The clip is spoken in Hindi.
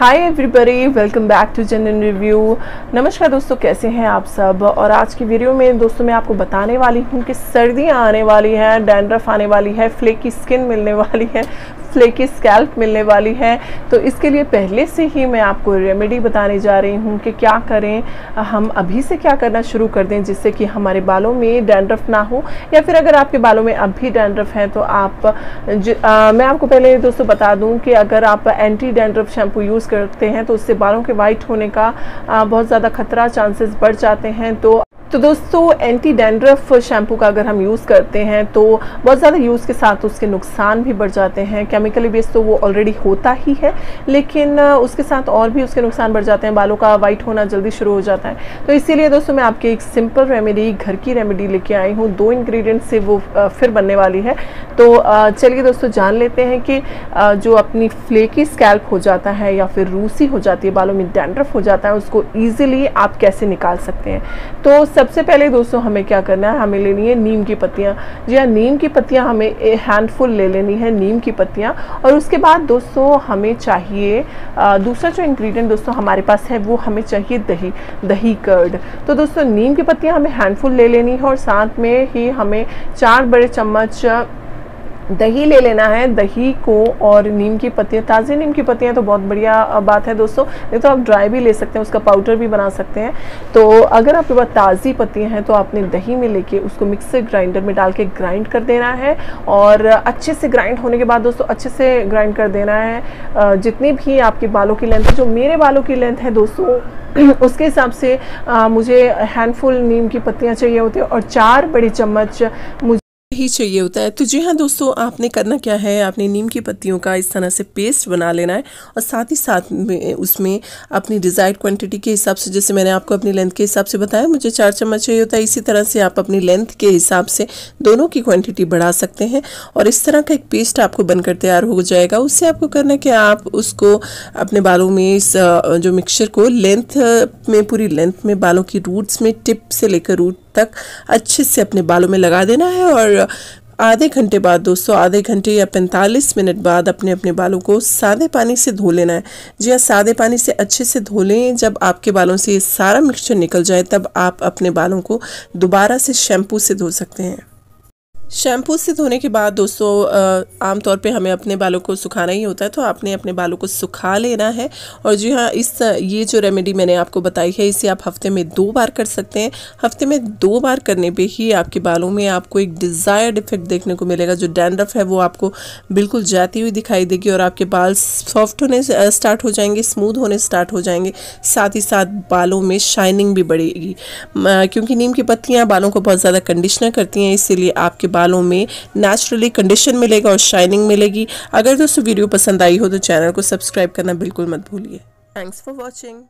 Hi everybody, welcome back to genuine review. नमस्कार दोस्तों, कैसे हैं आप सब। और आज की वीडियो में दोस्तों मैं आपको बताने वाली हूँ कि सर्दियाँ आने वाली हैं, डैंड्रफ आने वाली है, फ्लेकी स्किन मिलने वाली है, फ्लेकी स्कैल्प मिलने वाली है। तो इसके लिए पहले से ही मैं आपको रेमेडी बताने जा रही हूँ कि क्या करें, हम अभी से क्या करना शुरू कर दें जिससे कि हमारे बालों में डैंड्रफ ना हो। या फिर अगर आपके बालों में अब भी डैंड्रफ है तो मैं आपको पहले दोस्तों बता दूँ कि अगर आप एंटी डैंड्रफ शैम्पू यूज़ करते हैं तो उससे बालों के वाइट होने का बहुत ज़्यादा खतरा, चांसेस बढ़ जाते हैं। तो दोस्तों एंटी डैंड्रफ शैम्पू का अगर हम यूज़ करते हैं तो बहुत ज़्यादा यूज़ के साथ उसके नुकसान भी बढ़ जाते हैं। केमिकली बेस्ड तो वो ऑलरेडी होता ही है, लेकिन उसके साथ और भी उसके नुकसान बढ़ जाते हैं। बालों का वाइट होना जल्दी शुरू हो जाता है। तो इसीलिए दोस्तों मैं आपके एक सिंपल रेमेडी, घर की रेमेडी लेके आई हूँ। 2 इंग्रेडिएंट से वो फिर बनने वाली है। तो चलिए दोस्तों जान लेते हैं कि जो अपनी फ्लेकी स्कैल्प हो जाता है या फिर रूसी हो जाती है, बालों में डैंड्रफ हो जाता है, उसको ईजिली आप कैसे निकाल सकते हैं। तो सबसे पहले दोस्तों हमें क्या करना है, हमें लेनी है नीम की पत्तियाँ। जी हाँ, नीम की पत्तियाँ हमें हैंडफुल ले लेनी है, नीम की पत्तियाँ। और उसके बाद दोस्तों हमें चाहिए दूसरा जो इंग्रेडिएंट दोस्तों हमारे पास है वो हमें चाहिए दही, दही कर्ड। तो दोस्तों नीम की पत्तियाँ हमें हैंडफुल ले लेनी है और साथ में ही हमें 4 बड़े चम्मच दही ले लेना है। दही को और नीम की पत्तियाँ, ताज़ी नीम की पत्तियाँ तो बहुत बढ़िया बात है दोस्तों, नहीं तो आप ड्राई भी ले सकते हैं, उसका पाउडर भी बना सकते हैं। तो अगर आपके पास ताज़ी पत्तियाँ हैं तो आपने दही में लेके उसको मिक्सर ग्राइंडर में डाल के ग्राइंड कर देना है। और अच्छे से ग्राइंड होने के बाद दोस्तों अच्छे से ग्राइंड कर देना है जितनी भी आपके बालों की लेंथ है। जो मेरे बालों की लेंथ है दोस्तों उसके हिसाब से मुझे हैंडफुल नीम की पत्तियाँ चाहिए होती है और 4 बड़े चम्मच ही चाहिए होता है। तो जी हाँ दोस्तों, आपने करना क्या है, आपने नीम की पत्तियों का इस तरह से पेस्ट बना लेना है और साथ ही साथ में उसमें अपनी डिज़ायर्ड क्वांटिटी के हिसाब से, जैसे मैंने आपको अपनी लेंथ के हिसाब से बताया मुझे 4 चम्मच चाहिए होता है, इसी तरह से आप अपनी लेंथ के हिसाब से दोनों की क्वांटिटी बढ़ा सकते हैं। और इस तरह का एक पेस्ट आपको बनकर तैयार हो जाएगा। उससे आपको करना कि आप उसको अपने बालों में इस जो मिक्सचर को लेंथ में, पूरी लेंथ में, बालों की रूट्स में, टिप से लेकर रूट तक अच्छे से अपने बालों में लगा देना है। और आधे घंटे बाद दोस्तों, आधे घंटे या 45 मिनट बाद अपने अपने बालों को सादे पानी से धो लेना है। जी हाँ, सादे पानी से अच्छे से धो लें। जब आपके बालों से ये सारा मिक्सचर निकल जाए तब आप अपने बालों को दोबारा से शैम्पू से धो सकते हैं। शैम्पू से धोने के बाद दोस्तों आमतौर पे हमें अपने बालों को सुखाना ही होता है, तो आपने अपने बालों को सुखा लेना है। और जी हाँ, ये जो रेमेडी मैंने आपको बताई है इसे आप हफ्ते में 2 बार कर सकते हैं। हफ्ते में 2 बार करने पे ही आपके बालों में आपको एक डिज़ायर्ड इफेक्ट देखने को मिलेगा। जो डैंड्रफ है वो आपको बिल्कुल जाती हुई दिखाई देगी और आपके बाल सॉफ्ट होने स्टार्ट हो जाएंगे, स्मूथ होने स्टार्ट हो जाएंगे। साथ ही साथ बालों में शाइनिंग भी बढ़ेगी, क्योंकि नीम की पत्तियाँ बालों को बहुत ज़्यादा कंडीशनर करती हैं, इसीलिए आपके बालों में नेचुरली कंडीशन मिलेगा और शाइनिंग मिलेगी। अगर दोस्तों वीडियो पसंद आई हो तो चैनल को सब्सक्राइब करना बिल्कुल मत भूलिए। Thanks for watching.